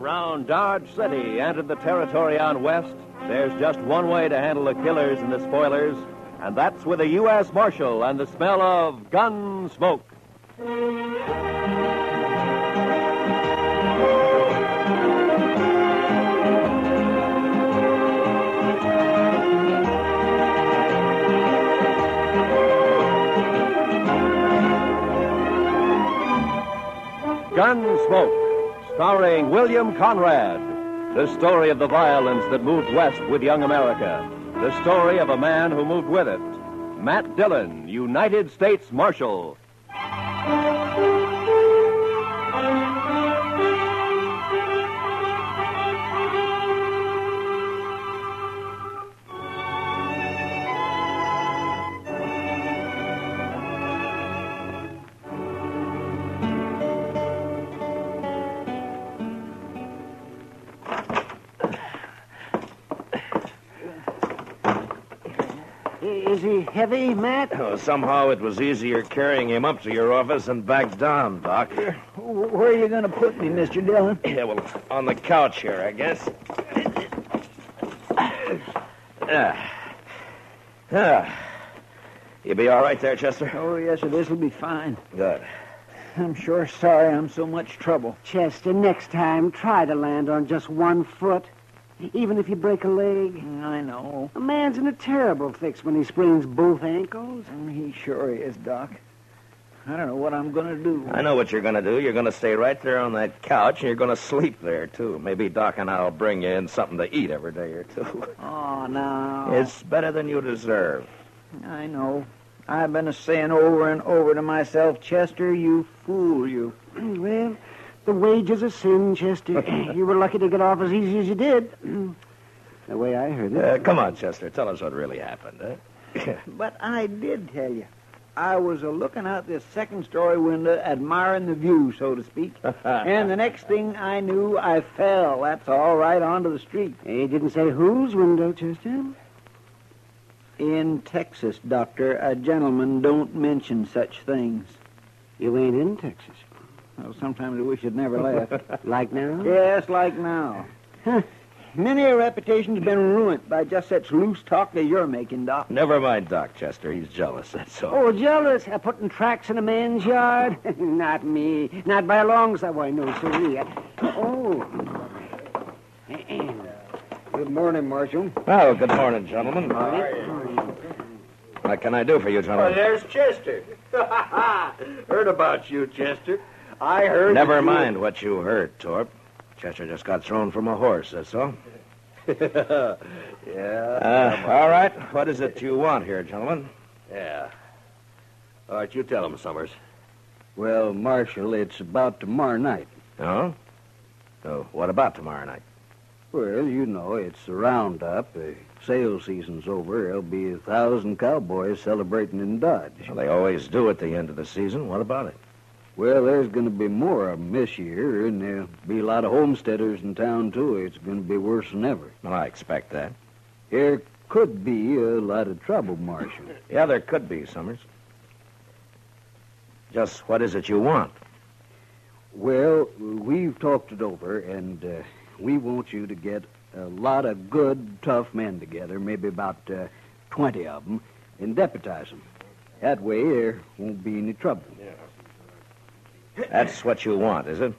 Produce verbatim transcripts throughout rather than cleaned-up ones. Around Dodge City and in the territory on west, there's just one way to handle the killers and the spoilers, and that's with a U S Marshal and the smell of gun smoke. Gunsmoke, starring William Conrad. The story of the violence that moved west with young America. The story of a man who moved with it. Matt Dillon, United States Marshal. Is he heavy, Matt? Oh, somehow it was easier carrying him up to your office and back down, Doc. Where are you going to put me, Mister Dillon? Yeah, well, on the couch here, I guess. Ah. Ah. You be all right there, Chester? Oh, yes, sir. This'll be fine. Good. I'm sure sorry I'm so much trouble. Chester, next time, try to land on just one foot. Even if you break a leg. I know. A man's in a terrible fix when he sprains both ankles. He sure is, Doc. I don't know what I'm going to do. I know what you're going to do. You're going to stay right there on that couch, and you're going to sleep there, too. Maybe Doc and I'll bring you in something to eat every day or two. Oh, no. It's better than you deserve. I know. I've been saying over and over to myself, Chester, you fool, you. Well... The wages of sin, Chester. You were lucky to get off as easy as you did. The way I heard it. Uh, come on, Chester. Tell us what really happened, huh? But I did tell you. I was a looking out this second-story window, admiring the view, so to speak. And the next thing I knew, I fell. That's all right onto the street. He didn't say whose window, Chester? In Texas, Doctor, a gentleman don't mention such things. You ain't in Texas. Well, sometimes I wish you'd never left. Like now? Yes, like now. Huh. Many a reputation's been ruined by just such loose talk that you're making, Doc. Never mind Doc, Chester. He's jealous, that's all. Oh, jealous? Uh, putting tracks in a man's yard? Not me. Not by a long shot. Why, no, sir. Oh. Good morning, Marshal. Well, good morning, gentlemen. How are you? What can I do for you, gentlemen? Oh, there's Chester. Heard about you, Chester. I heard... Never mind you... what you heard, Torp. Chester just got thrown from a horse, that's all. Yeah. Uh, all right. What is it you want here, gentlemen? Yeah. All right, you tell them, Summers. Well, Marshal, it's about tomorrow night. Oh? So what about tomorrow night? Well, you know, it's the roundup. The sale season's over. There'll be a thousand cowboys celebrating in Dodge. Well, they always do at the end of the season. What about it? Well, there's going to be more of them this year, and there'll be a lot of homesteaders in town, too. It's going to be worse than ever. Well, I expect that. There could be a lot of trouble, Marshal. Yeah, there could be, Summers. Just what is it you want? Well, we've talked it over, and uh, we want you to get a lot of good, tough men together, maybe about uh, twenty of them, and deputize them. That way, there won't be any trouble. Yeah. That's what you want, is it?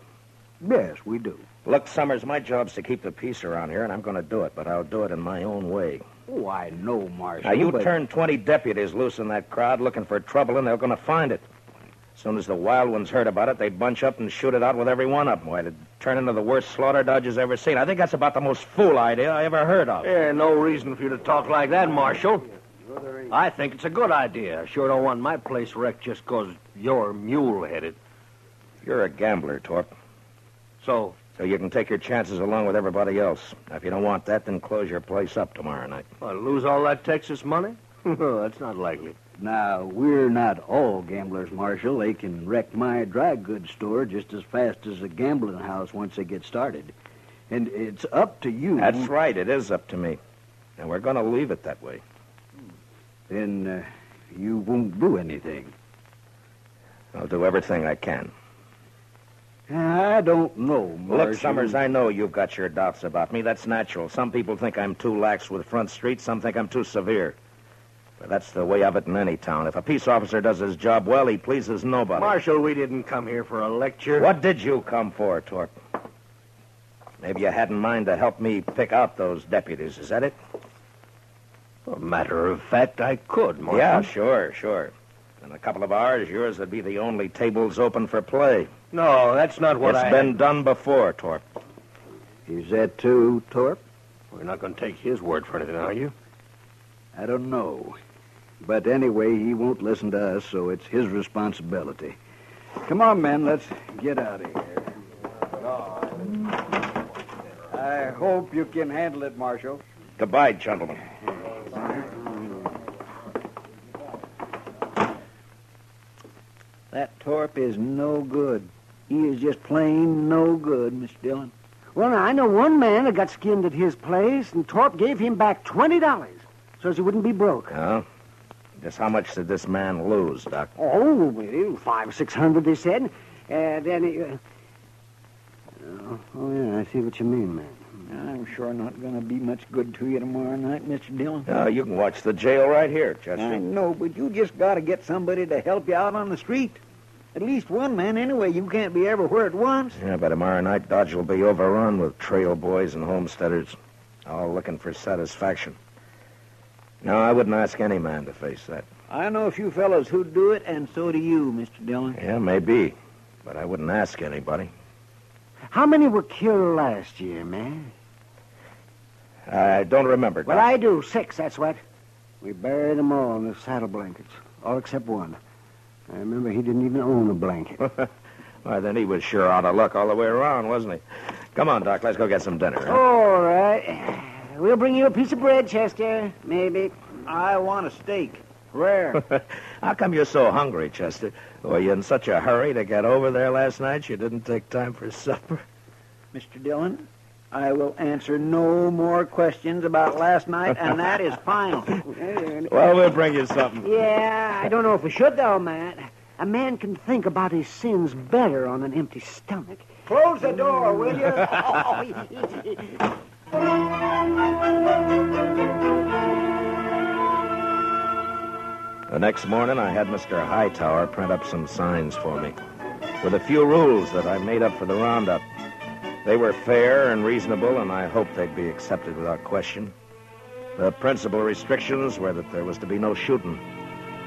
Yes, we do. Look, Summers, my job's to keep the peace around here, and I'm going to do it, but I'll do it in my own way. Oh, I know, Marshal. Now, you but... turn twenty deputies loose in that crowd looking for trouble, and they're going to find it. As soon as the wild ones heard about it, they bunch up and shoot it out with every one of them. Why, it'd turn into the worst slaughter Dodge has ever seen. I think that's about the most fool idea I ever heard of. Yeah, no reason for you to talk like that, Marshal. I think it's a good idea. I sure don't want my place wrecked just because you're mule-headed. You're a gambler, Torp. So? So you can take your chances along with everybody else. Now, if you don't want that, then close your place up tomorrow night. Well, lose all that Texas money? That's not likely. Now, we're not all gamblers, Marshal. They can wreck my dry goods store just as fast as a gambling house once they get started. And it's up to you. That's right. It is up to me. And we're going to leave it that way. Then uh, you won't do anything. I'll do everything I can. I don't know, Marshal. Look, Summers, I know you've got your doubts about me. That's natural. Some people think I'm too lax with Front Street. Some think I'm too severe. But that's the way of it in any town. If a peace officer does his job well, he pleases nobody. Marshal, we didn't come here for a lecture. What did you come for, Torp? Maybe you had in mind to help me pick out those deputies. Is that it? Well, matter of fact, I could, Marshal. Yeah, sure, sure. In a couple of hours, yours would be the only tables open for play. No, that's not what it's I... It's been done before, Torp. Is that true, Torp? We're not going to take his word for anything, are you? I don't know. But anyway, he won't listen to us, so it's his responsibility. Come on, men, let's get out of here. I hope you can handle it, Marshal. Goodbye, gentlemen. That Torp is no good. He is just plain no good, Mister Dillon. Well, I know one man that got skinned at his place, and Torp gave him back twenty dollars so as he wouldn't be broke. Oh? Just how much did this man lose, Doc? Oh, five, six hundred, they said. And then he... Uh... Oh, yeah, I see what you mean, man. I'm sure not going to be much good to you tomorrow night, Mister Dillon. Uh, you can watch the jail right here, Chester. I know, but you just got to get somebody to help you out on the street. At least one man, anyway. You can't be everywhere at once. Yeah, but tomorrow night, Dodge will be overrun with trail boys and homesteaders, all looking for satisfaction. No, I wouldn't ask any man to face that. I know a few fellows who do it, and so do you, Mister Dillon. Yeah, maybe, but I wouldn't ask anybody. How many were killed last year, man? I don't remember, Doc. Well, I do. Six, that's what. We buried them all in the saddle blankets, all except one. I remember he didn't even own a blanket. Why, then he was sure out of luck all the way around, wasn't he? Come on, Doc, let's go get some dinner. Huh? All right. We'll bring you a piece of bread, Chester, maybe. I want a steak. Rare. How come you're so hungry, Chester? Were you in such a hurry to get over there last night you didn't take time for supper? Mister Dillon, I will answer no more questions about last night, and that is final. Well, we'll bring you something. Yeah, I don't know if we should, though, Matt. A man can think about his sins better on an empty stomach. Close the door, will you? The next morning, I had Mister Hightower print up some signs for me, with a few rules that I made up for the roundup. They were fair and reasonable, and I hoped they'd be accepted without question. The principal restrictions were that there was to be no shooting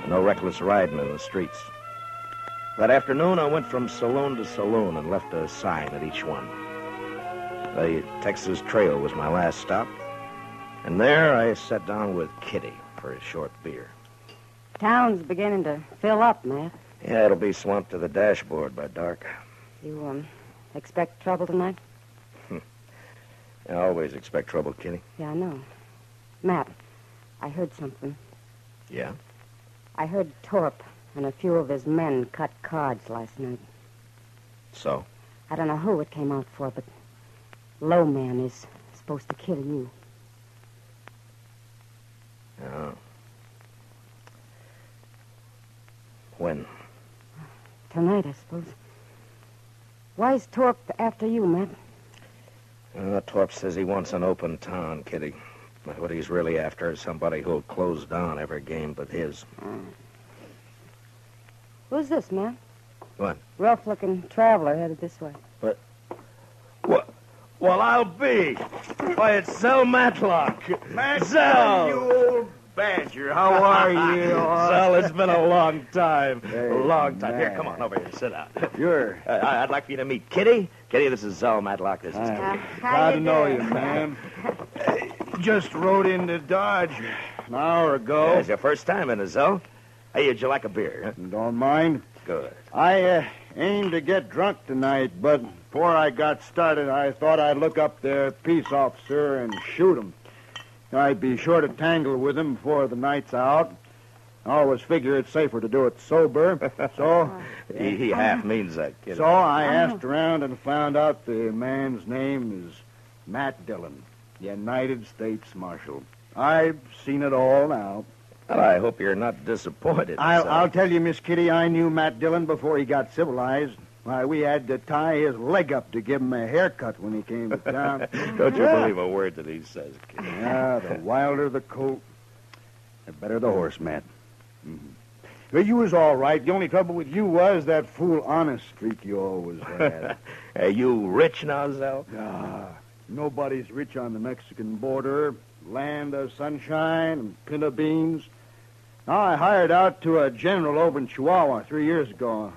and no reckless riding in the streets. That afternoon, I went from saloon to saloon and left a sign at each one. The Texas Trail was my last stop, and there I sat down with Kitty for a short beer. Town's beginning to fill up, Matt. Yeah, it'll be swamped to the dashboard by dark. You, um, expect trouble tonight? I always expect trouble, Kitty. Yeah, I know. Matt, I heard something. Yeah? I heard Torp and a few of his men cut cards last night. So? I don't know who it came out for, but Lowman is supposed to kill you. Oh. When? Tonight, I suppose. Why's Torp after you, Matt? Uh, Torp says he wants an open town, Kitty. What he's really after is somebody who'll close down every game but his. Mm. Who's this, Matt? What? Rough-looking traveler headed this way. What? What? Well, I'll be. Why, it's Zell Matlock. Matlock, Zell! You old... Badger, how are you? Zell, it's been a long time. A long time. Man. Here, come on over here. Sit down. Sure. Uh, I'd like for you to meet Kitty. Kitty, this is Zell Matlock. This is Kitty. Uh, Glad to know you, man. Just rode into Dodge an hour ago. Yeah, it's your first time in it, Zell. Hey, would you like a beer? Huh? Don't mind. Good. I uh, aimed to get drunk tonight, but before I got started, I thought I'd look up their peace officer and shoot him. I'd be sure to tangle with him before the night's out. I always figure it's safer to do it sober, so... he, he half means that, kid. So I asked around and found out the man's name is Matt Dillon, United States Marshal. I've seen it all now. Well, I hope you're not disappointed. I'll, I'll tell you, Miss Kitty, I knew Matt Dillon before he got civilized. Why, we had to tie his leg up to give him a haircut when he came to town. Don't you yeah. believe a word that he says, Kitty. Yeah, the wilder the colt, the better the horse, Matt. Mm-hmm. Well, you was all right. The only trouble with you was that fool honest streak you always had. Are you rich now, Zell? Ah, nobody's rich on the Mexican border. Land of sunshine and pinto beans. Now, I hired out to a general over in Chihuahua three years ago.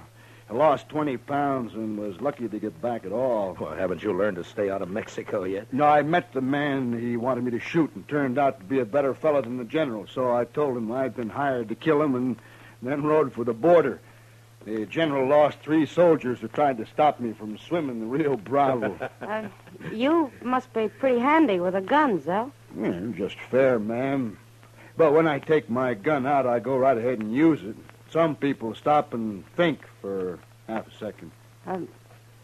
I lost twenty pounds and was lucky to get back at all. Well, haven't you learned to stay out of Mexico yet? No, I met the man he wanted me to shoot and turned out to be a better fellow than the general, so I told him I'd been hired to kill him and then rode for the border. The general lost three soldiers who tried to stop me from swimming the Rio Bravo. uh, you must be pretty handy with a gun, Zell. Yeah, just fair, ma'am. But when I take my gun out, I go right ahead and use it. Some people stop and think for half a second. Um,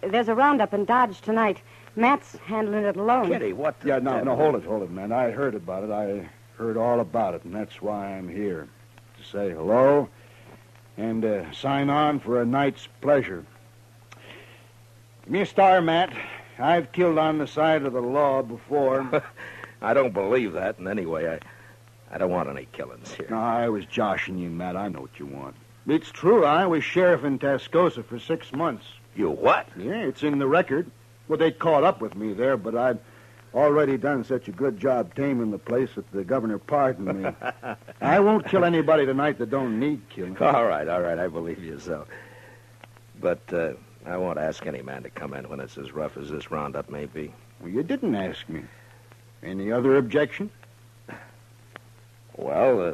there's a roundup in Dodge tonight. Matt's handling it alone. Kitty, what? The yeah, no, no, hold it, hold it, man. I heard about it. I heard all about it, and that's why I'm here. To say hello and uh, sign on for a night's pleasure. Give me a star, Matt. I've killed on the side of the law before. I don't believe that, and anyway, I... I don't want any killings here. No, I was joshing you, Matt. I know what you want. It's true. I was sheriff in Tascosa for six months. You what? Yeah, it's in the record. Well, they caught up with me there, but I'd already done such a good job taming the place that the governor pardoned me. I won't kill anybody tonight that don't need killing. All right, all right. I believe you so. But uh, I won't ask any man to come in when it's as rough as this roundup may be. Well, you didn't ask me. Any other objection? Well, uh,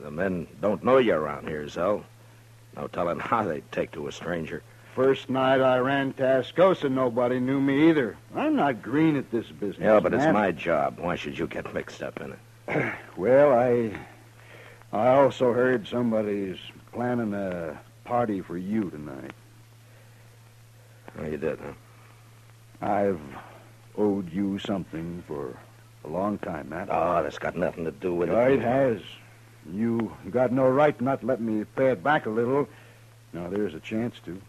the men don't know you around here, Zell. No telling how they'd take to a stranger. First night I ran Tascosa, nobody knew me either. I'm not green at this business, Yeah, but Matt. It's my job. Why should you get mixed up in it? Well, I... I also heard somebody's planning a party for you tonight. Oh, you did, huh? I've owed you something for... a long time, Matt. Oh, that's got nothing to do with it. Oh, it has. You got no right not to let me pay it back a little. Now, there's a chance to.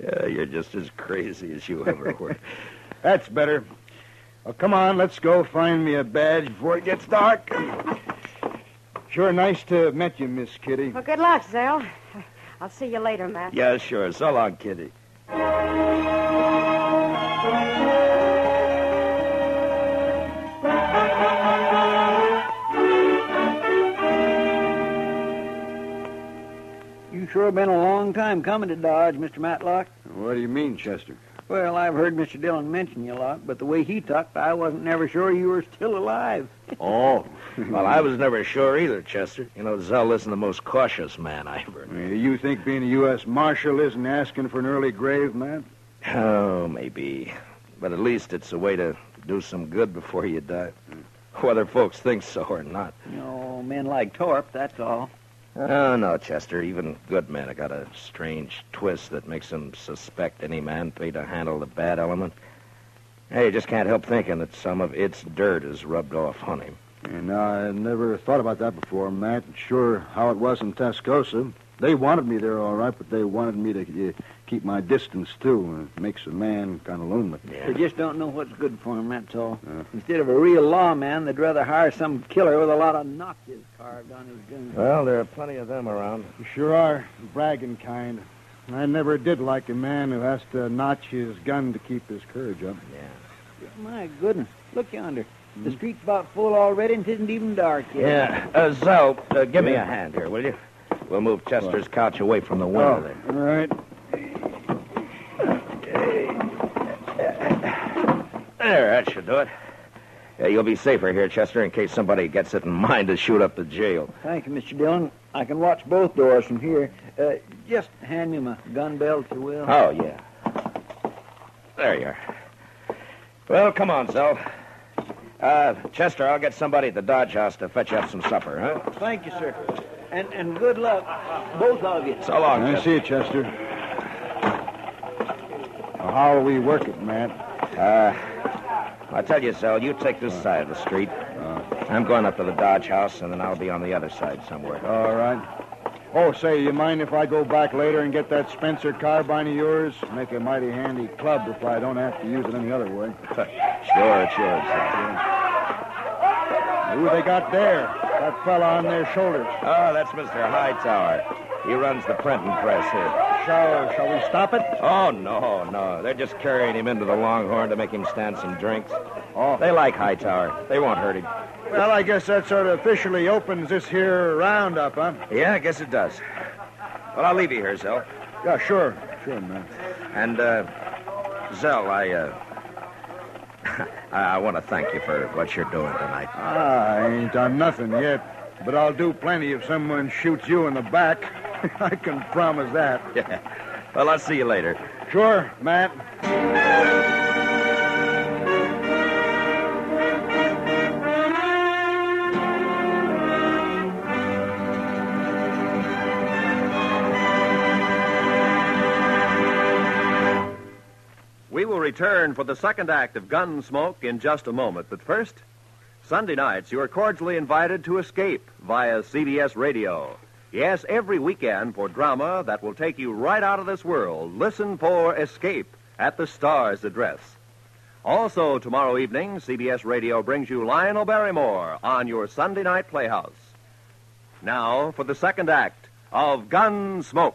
Yeah, you're just as crazy as you ever were. That's better. Well, come on, let's go find me a badge before it gets dark. Sure, nice to have met you, Miss Kitty. Well, good luck, Zell. I'll see you later, Matt. Yeah, sure. So long, Kitty. Sure been a long time coming to Dodge, Mister Matlock. What do you mean, Chester? Well, I've heard Mister Dillon mention you a lot, but the way he talked, I wasn't never sure you were still alive. Oh. Well, I was never sure either, Chester. You know, Zell isn't the most cautious man I ever knew. You think being a U S Marshal isn't asking for an early grave, Matt? Oh, maybe. But at least it's a way to do some good before you die. Whether folks think so or not. No, men like Torp, that's all. Oh, no, Chester. Even good men have got a strange twist that makes them suspect any man paid to handle the bad element. Hey, you just can't help thinking that some of its dirt is rubbed off on him. And I never thought about that before, Matt. Sure how it was in Tascosa. They wanted me there, all right, but they wanted me to uh, keep my distance, too. It makes a man kind of lonely. Yeah. They just don't know what's good for him, that's all. Uh. Instead of a real lawman, they'd rather hire some killer with a lot of notches carved on his guns. Well, there are plenty of them around. You sure are. Bragging kind. I never did like a man who has to notch his gun to keep his courage up. Yeah. My goodness. Look yonder. Mm-hmm. The street's about full already, and it isn't even dark yet. Yeah. Uh, so, uh, give yeah. me a hand here, will you? We'll move Chester's couch away from the window there. All right. There, that should do it. Yeah, you'll be safer here, Chester, in case somebody gets it in mind to shoot up the jail. Thank you, Mister Dillon. I can watch both doors from here. Uh, just hand me my gun belt, if you will. Oh, yeah. There you are. Well, come on, Zell. Uh, Chester, I'll get somebody at the Dodge House to fetch you up some supper, huh? Thank you, sir. And and good luck, both of you. So long, I see you, Chester. Well, how will we work it, Matt? Uh, I tell you, Zell, you take this uh, side of the street. Uh, I'm going up to the Dodge House, and then I'll be on the other side somewhere. All right. Oh, say, you mind if I go back later and get that Spencer carbine of yours? Make a mighty handy club if I don't have to use it any other way. Sure, it's yours. Yeah. Who they got there? That fella on their shoulders. Oh, that's Mister Hightower. He runs the printing press here. Shall, shall we stop it? Oh, no, no. They're just carrying him into the Longhorn to make him stand some drinks. Oh. They like Hightower. They won't hurt him. Well, I guess that sort of officially opens this here roundup, huh? Yeah, I guess it does. Well, I'll leave you here, Zell. Yeah, sure. Sure, man. And, uh, Zell, I, uh... I want to thank you for what you're doing tonight. I ain't done nothing yet, but I'll do plenty if someone shoots you in the back. I can promise that. Yeah. Well, I'll see you later. Sure, Matt. We will return for the second act of Gunsmoke in just a moment. But first, Sunday nights, you are cordially invited to Escape via C B S Radio. Yes, every weekend for drama that will take you right out of this world. Listen for Escape at the Star's address. Also, tomorrow evening, C B S Radio brings you Lionel Barrymore on your Sunday night playhouse. Now for the second act of Gunsmoke.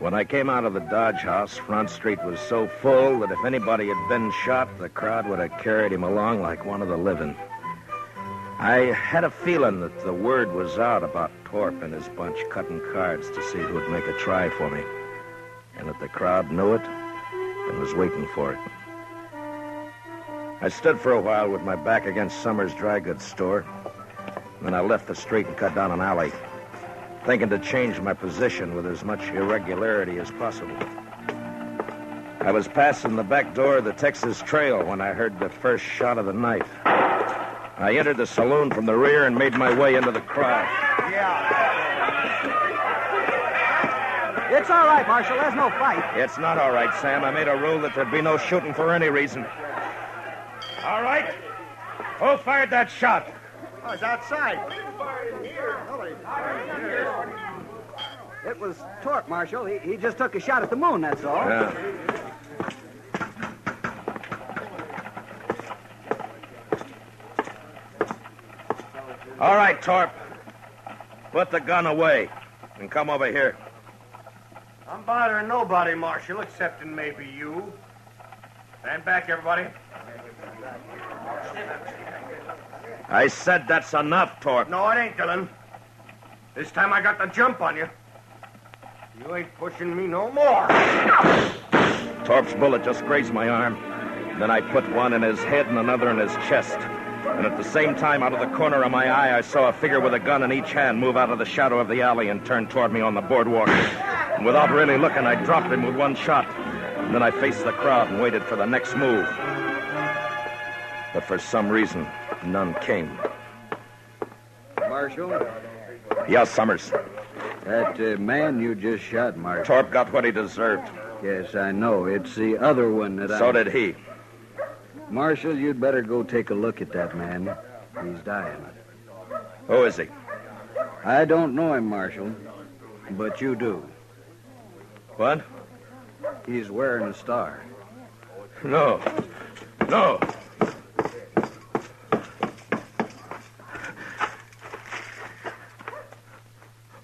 When I came out of the Dodge house, Front Street was so full that if anybody had been shot, the crowd would have carried him along like one of the living. I had a feeling that the word was out about Torp and his bunch cutting cards to see who'd make a try for me, and that the crowd knew it and was waiting for it. I stood for a while with my back against Summer's dry goods store, then I left the street and cut down an alley, thinking to change my position with as much irregularity as possible. I was passing the back door of the Texas Trail when I heard the first shot of the night. I entered the saloon from the rear and made my way into the crowd. Yeah. It's all right, Marshal. There's no fight. It's not all right, Sam. I made a rule that there'd be no shooting for any reason. All right. Who fired that shot? Oh, it's outside. It was Torp, Marshal. He, he just took a shot at the moon, that's all. Yeah. All right, Torp. Put the gun away and come over here. I'm bothering nobody, Marshal, excepting maybe you. Stand back, everybody. I said that's enough, Torp. No, it ain't, Dillon. This time I got the jump on you. You ain't pushing me no more. Torp's bullet just grazed my arm. Then I put one in his head and another in his chest. And at the same time, out of the corner of my eye, I saw a figure with a gun in each hand move out of the shadow of the alley and turn toward me on the boardwalk. And without really looking, I dropped him with one shot. And then I faced the crowd and waited for the next move. But for some reason, none came. Marshal? Yes, Summers. That uh, man you just shot, Marshal. Torp got what he deserved. Yes, I know. It's the other one that I... So did he. Marshal, you'd better go take a look at that man. He's dying. Who is he? I don't know him, Marshal, but you do. What? He's wearing a star. No. No.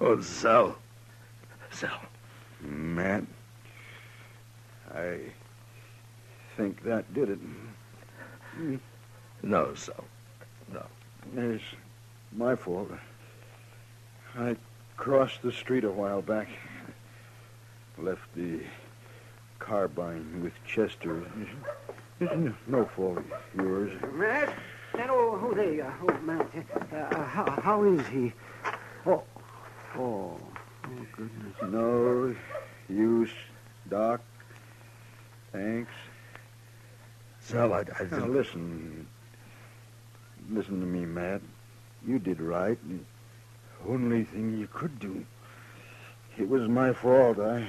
Oh, Zell. Zell. Matt, I think that did it. No, Zell. No. It's my fault. I crossed the street a while back. Left the carbine with Chester. No fault of yours. Matt, that old, who they, uh, old man, uh, how, how is he? Oh. Oh, oh, goodness. No use, Doc. Thanks. Zell, I, I now, listen. Listen to me, Matt. You did right. The only thing you could do It was my fault. I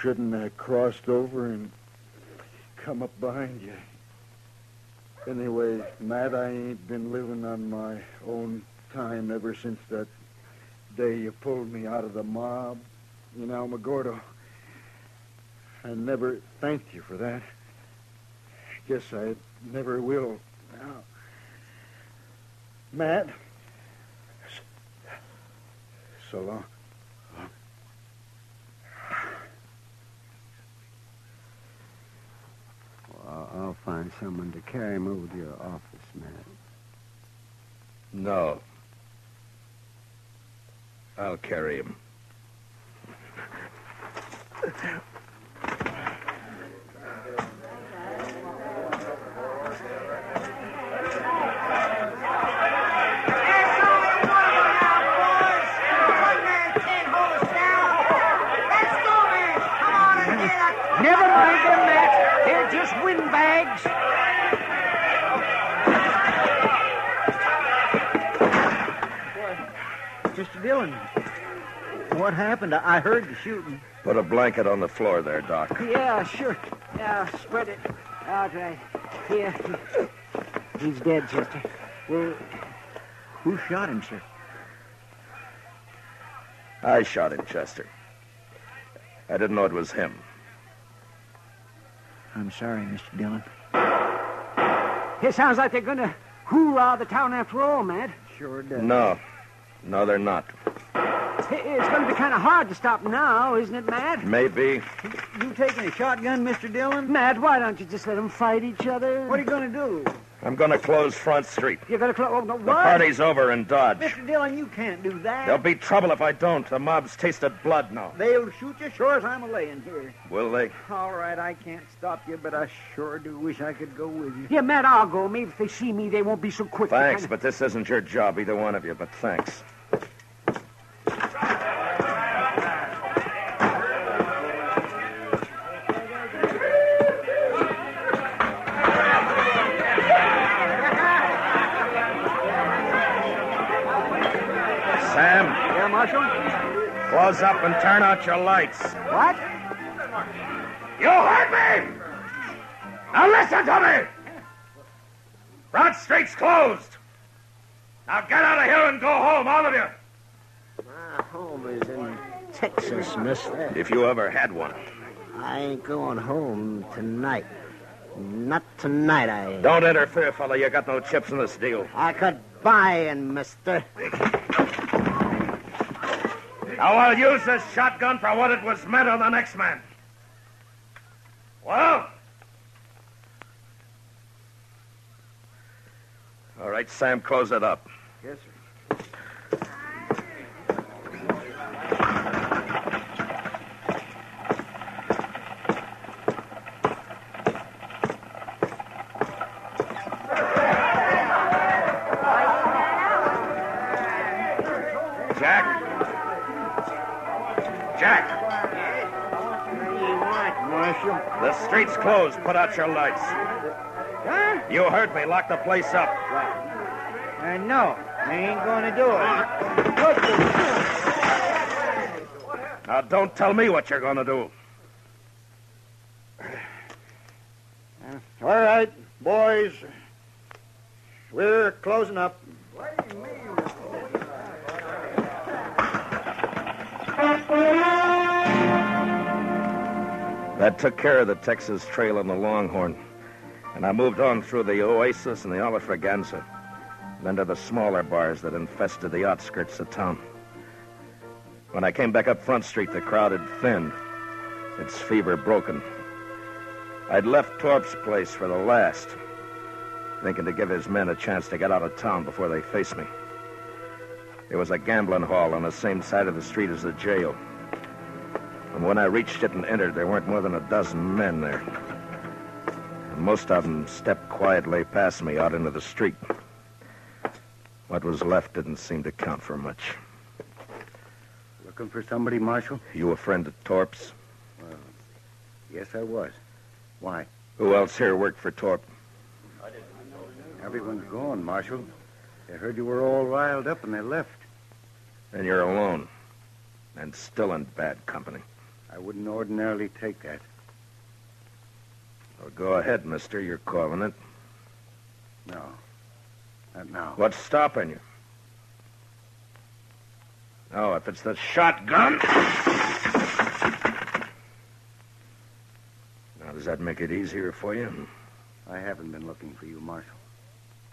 shouldn't have crossed over and come up behind you. Anyway, Matt, I ain't been living on my own time ever since that day you pulled me out of the mob in Alamogordo. I never thanked you for that. Guess I never will now. Matt, so long. Well, I'll find someone to carry him over to your office, Matt. No. I'll carry him. Mister Dillon, what happened? I heard the shooting. Put a blanket on the floor there, Doc. Yeah, sure. Yeah, spread it out right here. He's dead, Chester. Well, who shot him, sir? I shot him, Chester. I didn't know it was him. I'm sorry, Mister Dillon. It sounds like they're going to hoorah the town after all, Matt. Sure does. No. No, they're not. It's going to be kind of hard to stop now, isn't it, Matt? Maybe. You taking a shotgun, Mister Dillon? Matt, why don't you just let them fight each other? What are you going to do? I'm going to close Front Street. You're going to close... Oh, no, what? The party's over in Dodge. Mister Dillon, you can't do that. There'll be trouble if I don't. The mob's tasted blood now. They'll shoot you sure as I'm a-laying here. Will they? All right, I can't stop you, but I sure do wish I could go with you. Yeah, Matt, I'll go. Maybe if they see me, they won't be so quick. Thanks, kinda... but this isn't your job, either one of you, but thanks. Close up and turn out your lights. What? You heard me! Now listen to me! Front Street's closed. Now get out of here and go home, all of you. My home is in Texas, mister. If you ever had one. I ain't going home tonight. Not tonight, I ain't. Don't interfere, fella. You got no chips in this deal. I could buy in, mister. Now I'll use this shotgun for what it was meant on the next man. Well? All right, Sam, close it up. Yes, sir. Street's closed. Put out your lights. Huh? You heard me. Lock the place up. Uh, no, I ain't going to do it. Now, don't tell me what you're going to do. Uh, all right, boys. We're closing up. What do you mean? That took care of the Texas Trail and the Longhorn. And I moved on through the Oasis and the Olafraganza, then to the smaller bars that infested the outskirts of town. When I came back up Front Street, the crowd had thinned, its fever broken. I'd left Torp's place for the last, thinking to give his men a chance to get out of town before they faced me. There was a gambling hall on the same side of the street as the jail. And when I reached it and entered, there weren't more than a dozen men there. And most of them stepped quietly past me out into the street. What was left didn't seem to count for much. Looking for somebody, Marshal? You a friend of Torp's? Well, yes, I was. Why? Who else here worked for Torp? Everyone's gone, Marshal. They heard you were all riled up and they left. And you're alone. and still in bad company. I wouldn't ordinarily take that. Well, go ahead, mister. You're calling it. No. Not now. What's stopping you? Oh, if it's the shotgun... Now, does that make it easier for you? I haven't been looking for you, Marshal.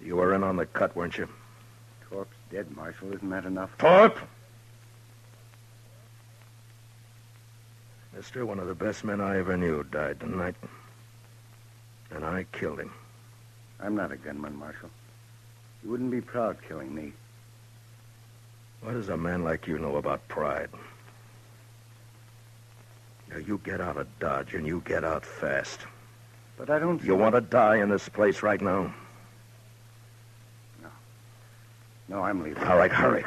You were in on the cut, weren't you? Torp's dead, Marshal. Isn't that enough? Torp! Mister, one of the best men I ever knew died tonight. And I killed him. I'm not a gunman, Marshal. You wouldn't be proud killing me. What does a man like you know about pride? Now, you get out of Dodge, and you get out fast. But I don't... You want to die in this place right now? No. No, I'm leaving. All right, hurry.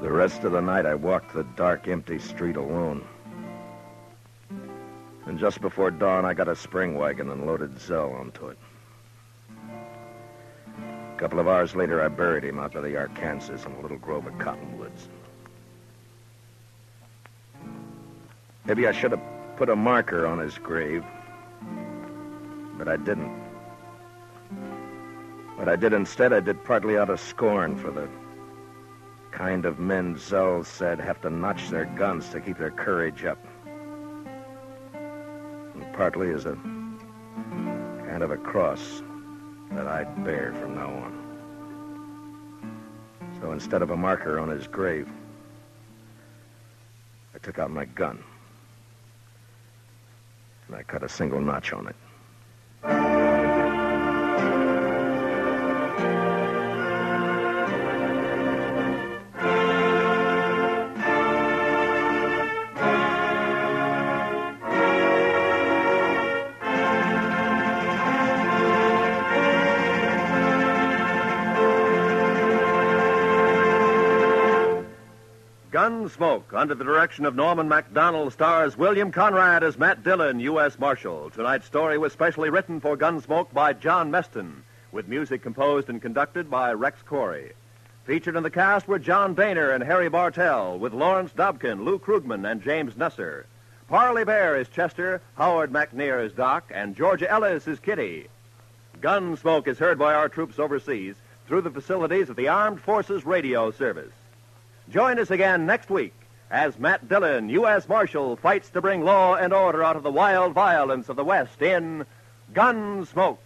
The rest of the night, I walked the dark, empty street alone. And just before dawn, I got a spring wagon and loaded Zell onto it. A couple of hours later, I buried him out by the Arkansas in a little grove of cottonwoods. Maybe I should have put a marker on his grave, but I didn't. What I did instead, I did partly out of scorn for the kind of men Zell said have to notch their guns to keep their courage up. And partly as a kind of a cross that I'd bear from now on. So instead of a marker on his grave, I took out my gun. And I cut a single notch on it. Gunsmoke, under the direction of Norman Macdonnell, stars William Conrad as Matt Dillon, U S Marshal. Tonight's story was specially written for Gunsmoke by John Meston, with music composed and conducted by Rex Corey. Featured in the cast were John Dehner and Harry Bartell, with Lawrence Dobkin, Lou Krugman, and James Nusser. Parley Bear is Chester, Howard McNear is Doc, and Georgia Ellis is Kitty. Gunsmoke is heard by our troops overseas through the facilities of the Armed Forces Radio Service. Join us again next week as Matt Dillon, U S Marshal, fights to bring law and order out of the wild violence of the West in Gunsmoke.